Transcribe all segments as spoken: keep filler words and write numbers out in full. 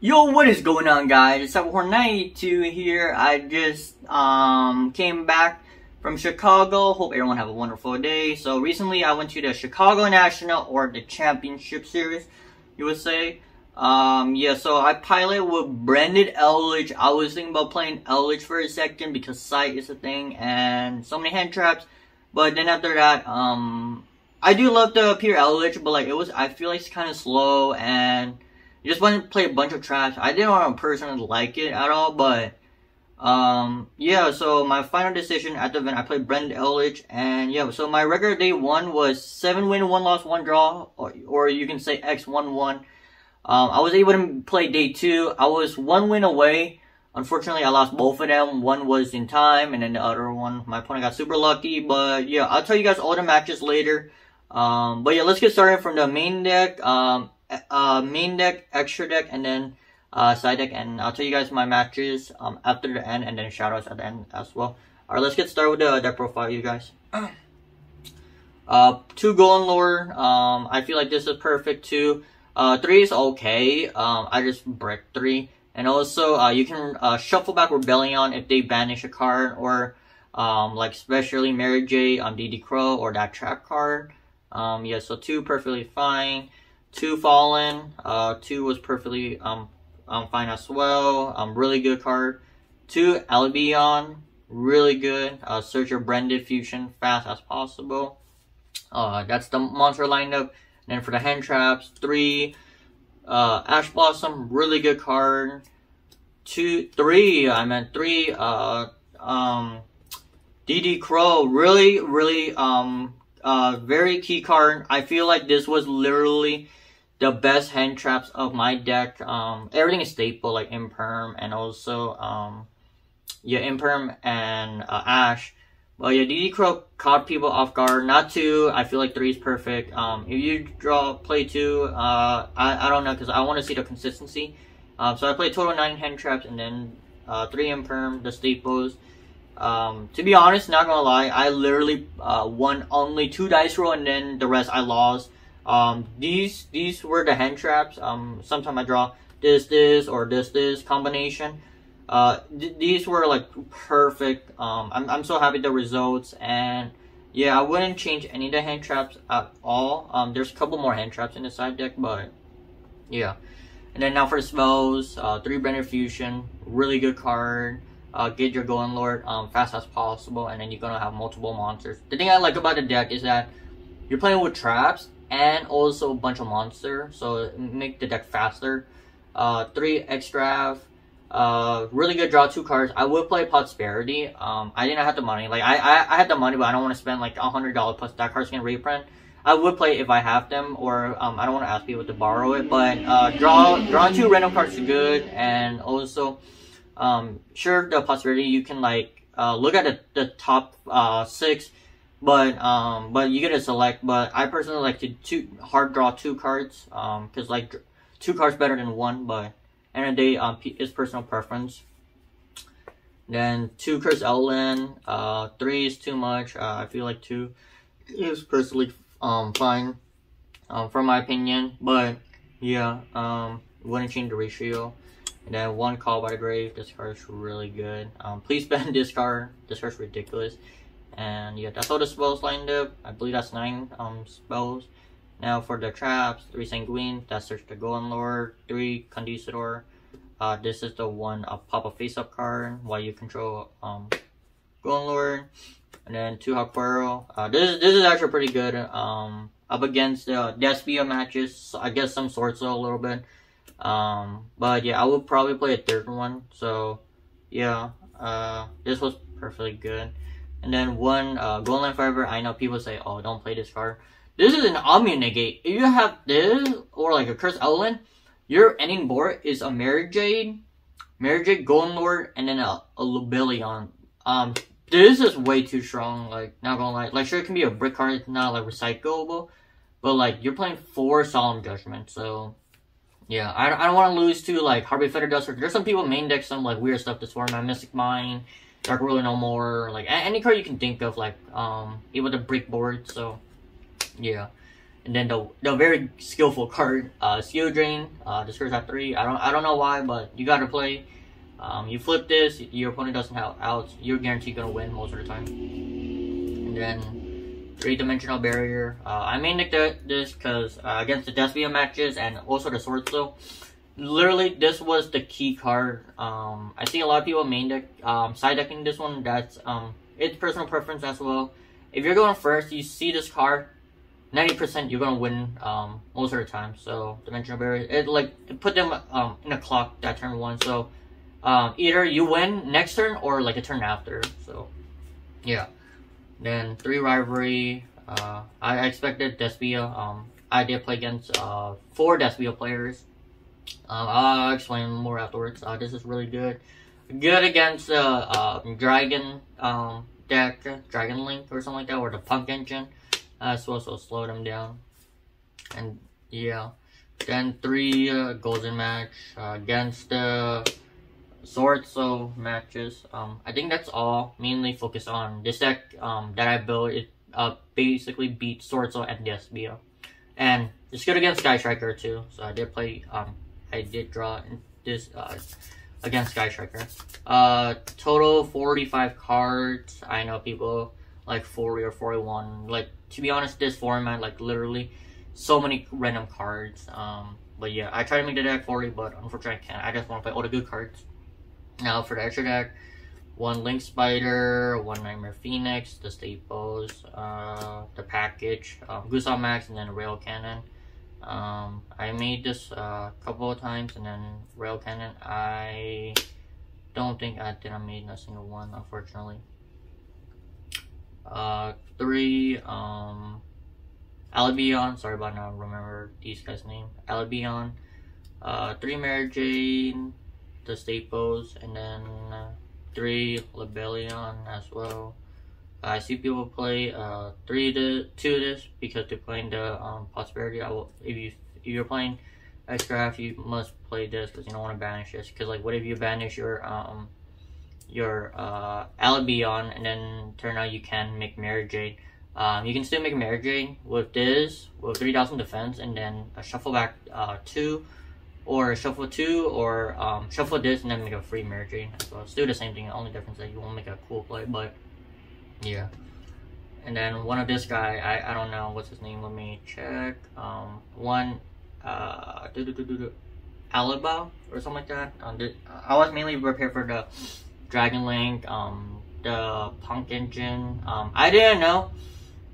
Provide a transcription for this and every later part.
Yo, what is going on, guys? It's Cyberhorn ninety-two here. I just um, came back from Chicago. Hope everyone have a wonderful day. So recently I went to the Chicago National, or the Championship Series, you would say. Um, yeah, so I piloted with Branded Eldlich. I was thinking about playing Eldlich for a second because sight is a thing and so many hand traps. But then after that, um, I do love the Peter Eldlich, but like it was, I feel like it's kind of slow and you just want to play a bunch of traps. I didn't want to personally like it at all, but um, yeah, so my final decision at the event, I played Branded Eldlich, and yeah, so my record day one was seven win, one loss, one draw, or, or you can say X one one. Um, I was able to play day two. I was one win away. Unfortunately, I lost both of them. One was in time, and then the other one, my opponent got super lucky, but yeah, I'll tell you guys all the matches later. Um, but yeah, let's get started from the main deck. Um, Uh, main deck, extra deck, and then uh, side deck, and I'll tell you guys my matches um, after the end, and then shoutouts at the end as well. Alright, let's get started with the deck profile, you guys. Uh, two Golden Lord, um, I feel like this is perfect too. Uh, three is okay, um, I just brick three. And also, uh, you can uh, shuffle back Lubellion if they banish a card, or um, like especially Mary Jade, um, D D Crow, or that trap card. Um, yeah, so two perfectly fine. Two Fallen, uh, two was perfectly um, um fine as well. Um, really good card. Two Albion, really good. Uh, search your Branded Fusion fast as possible. Uh, that's the monster lineup. And then for the hand traps, three uh, Ash Blossom, really good card. Two, three. I meant three. Uh, um, D D Crow, really, really um, uh, very key card. I feel like this was literally the best hand traps of my deck. Um, everything is staple, like Imperm, and also, um, yeah, Imperm and uh, Ash. Well, yeah, D D Crow caught people off guard. Not two, I feel like three is perfect. Um, if you draw, play two, uh, I, I don't know, because I want to see the consistency. Um, so I played total nine hand traps, and then uh, three Imperm, the staples. Um, to be honest, not gonna lie, I literally uh, won only two dice roll, and then the rest I lost. Um, these these were the hand traps. Um, sometimes I draw this, this, or this, this combination. Uh, th these were like perfect. Um, I'm I'm so happy with the results, and yeah, I wouldn't change any of the hand traps at all. Um, there's a couple more hand traps in the side deck, but yeah. And then now for spells, uh, three Branded Fusion, really good card. Uh, get your Golden Lord um, fast as possible, and then you're gonna have multiple monsters. The thing I like about the deck is that you're playing with traps and also a bunch of monsters, so make the deck faster. Uh, three extra, uh, really good draw two cards. I would play Potsperity. Um, I didn't have the money. Like I, I, I had the money, but I don't want to spend like a hundred dollars plus that card's gonna reprint. I would play if I have them, or um, I don't want to ask people to borrow it. But uh, draw, draw two random cards is good, and also. Um, sure, the possibility you can like uh, look at the, the top uh, six, but um, but you get to select. But I personally like to two, hard draw two cards, um, cause like two cards better than one. But end of the day, um, it's personal preference. Then two Cursed Eldlich, uh, three is too much. Uh, I feel like two is personally um fine, um, from my opinion. But yeah, um, wouldn't change the ratio. And then one Call by the Grave, this card is really good. Um, please ban this card, this card's ridiculous. And yeah, that's all the spells lined up. I believe that's nine um, spells. Now for the traps, three Sanguine, that's Search the Golden Lord, three Condesador. Uh, this is the one uh, pop a face up card while you control um, Golden Lord. And then two Huck Pearl. Uh, this, is, this is actually pretty good. Um, up against the uh, Despia matches, so I guess some Swordsoul a little bit. Um, but yeah, I will probably play a third one, so yeah, uh, this was perfectly good. And then one, uh, Golden Forever. I know people say, oh, don't play this card. This is an Omni Negate. If you have this, or like a Cursed Eldlich, your ending board is a Mary Jade, Mary Jade, Golden Lord, and then a, a Lubellion. Um, this is way too strong, like, not gonna lie. Like, sure, it can be a brick card, it's not, like, recyclable, but, like, you're playing four Solemn Judgment, so... Yeah, I, I don't want to lose to, like, Harvey Feather Duster. There's some people main deck some, like, weird stuff this format. Mystic Mine, Dark Ruler No More, like, any card you can think of, like, um, even the brick board, so, yeah. And then the the very skillful card, uh, Skill Drain, uh, discards at three. I don't I don't know why, but you gotta play. Um, you flip this, your opponent doesn't have outs. You're guaranteed gonna win most of the time. And then three dimensional barrier. Uh, I main nicked this because uh, against the Despia matches and also the Swordsoul. Literally, this was the key card. Um, I see a lot of people main deck, um, side decking this one. That's um, it's personal preference as well. If you're going first, you see this card, ninety percent you're gonna win um, most of the time. So dimensional barrier, it like it put them um, in a clock that turn one. So um, either you win next turn or like a turn after. So yeah. Then three rivalry. Uh, I expected Despia. Um, I did play against uh, four Despia players. Uh, I'll explain more afterwards. Uh, this is really good. Good against the uh, uh, Dragon um, deck, Dragon Link or something like that, or the Punk engine. Uh, so also slow them down. And yeah. Then three uh, golden match uh, against the Swordsoul matches. Um, I think that's all. Mainly focused on this deck um, that I built. It uh, basically beats Swordsoul and Despia. And it's good against Sky Striker too. So I did play. Um, I did draw this uh, against Sky Striker. Uh, total forty-five cards. I know people like forty or forty-one. Like to be honest, this format like literally so many random cards. Um, but yeah, I try to make the deck forty, but unfortunately I can't. I just want to play all the good cards. Now for the extra deck, one Link Spider, one Nightmare Phoenix, the staples, uh, the package, um, Goose on Max, and then Rail Cannon. Um, I made this a uh, couple of times, and then Rail Cannon, I don't think I didn't made a single one, unfortunately. Uh, three, um, Albion, sorry about not remember these guys' name, Albion, uh, three Mary Jade, the staples, and then uh, three Lubellion as well. I see people play uh three to two this because they're playing the um prosperity. I will, if you if you're playing extra half, you must play this because you don't want to banish this. Because like, what if you banish your um your uh Albion and then turn out you can make Mary Jade. Um, you can still make Mary Jade with this with three thousand defense and then a shuffle back uh two, or shuffle two, or um shuffle this and then make a free Mary Jade. So it's still the same thing. The only difference is that you won't make a cool play, but yeah. And then one of this guy, I, I don't know what's his name, let me check. Um, one, uh, do do do do Alaba or something like that. Um, did, I was mainly prepared for the Dragon Link, um, the Punk engine. Um, I didn't know,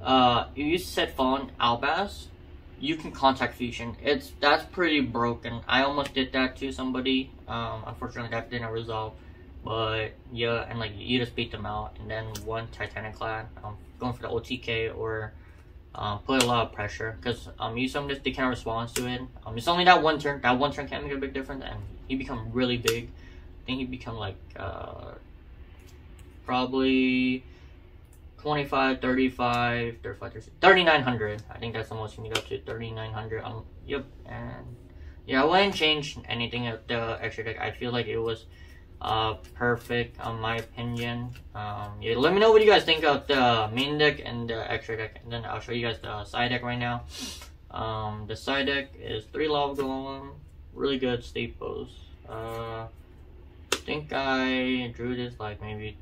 uh, if you set phone Albas, you can contact fusion. It's, that's pretty broken. I almost did that to somebody. Um, unfortunately that didn't resolve. But yeah, and like you just beat them out, and then one Titanic Clad, um, going for the O T K or um, put a lot of pressure because um, you some just they can't respond to it. Um, it's only that one turn. That one turn can make a big difference, and he become really big. I think he become like uh, probably twenty-five, thirty-five, thirty-five, thirty-nine hundred. I think that's the most you can get up to, thirty-nine hundred. Um, yep, and yeah, I wouldn't change anything at the extra deck. I feel like it was uh perfect on my opinion. Um yeah, let me know what you guys think of the main deck and the extra deck, and then I'll show you guys the side deck right now. Um the side deck is three Lava Golem, really good staples. uh I think I drew this like maybe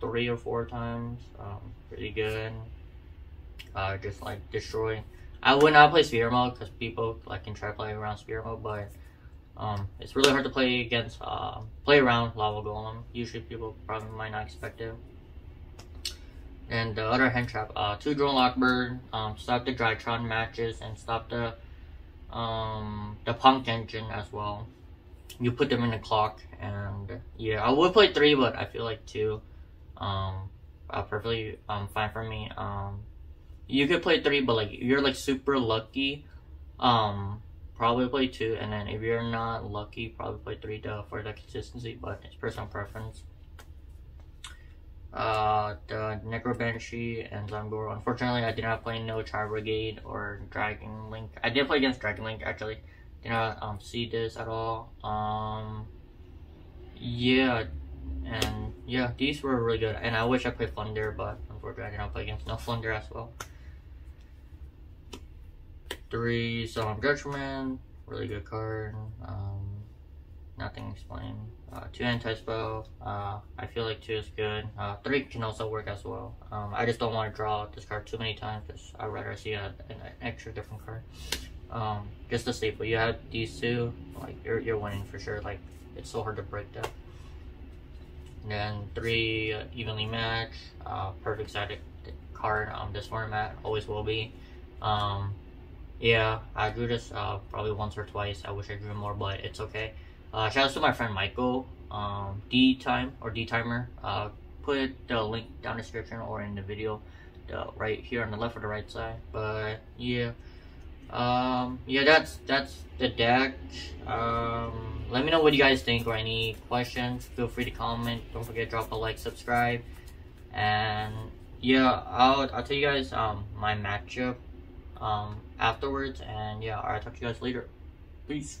three or four times. Um pretty good. Uh just like destroy. I would not play Sphere Mode because people like can try to play around Sphere Mode, but Um, it's really hard to play against, uh, play around Lava Golem. Usually people probably might not expect it. And the other hand trap, uh, two Drone Lockbird, um, stop the Drytron matches and stop the, um, the Punk engine as well. You put them in the clock, and yeah, I would play three, but I feel like two, um, uh, perfectly, um, fine for me. Um, you could play three, but like, if you're like super lucky, um, probably play two, and then if you're not lucky, probably play three though, for the consistency, but it's personal preference. Uh, the Necro Banshee and Zangor. Unfortunately, I did not play no Char Brigade or Dragon Link. I did play against Dragon Link actually. Did not um, see this at all. Um, yeah, and yeah, these were really good. And I wish I played Flunder, but unfortunately, I did not play against no Flunder as well. three Solemn Judgment, really good card. Um, nothing explained. Uh, two anti-spell. Uh, I feel like two is good. Uh, three can also work as well. Um, I just don't want to draw this card too many times because I'd rather see a, an extra different card. Um, just to see, but you have these two, like you're you're winning for sure. Like it's so hard to break that. And then three uh, evenly matched, uh, perfect sided card on um, this format, always will be. Um, yeah, I drew this uh, probably once or twice. I wish I drew more, but it's okay. Uh, shout out to my friend Michael, um, D Time or D Timer. Uh, put the link down in the description or in the video, the, right here on the left or the right side. But yeah, um, yeah, that's that's the deck. Um, let me know what you guys think or any questions. Feel free to comment. Don't forget to drop a like, subscribe, and yeah, I'll I'll tell you guys um my matchup um afterwards. And yeah, I'll talk to you guys later. Peace.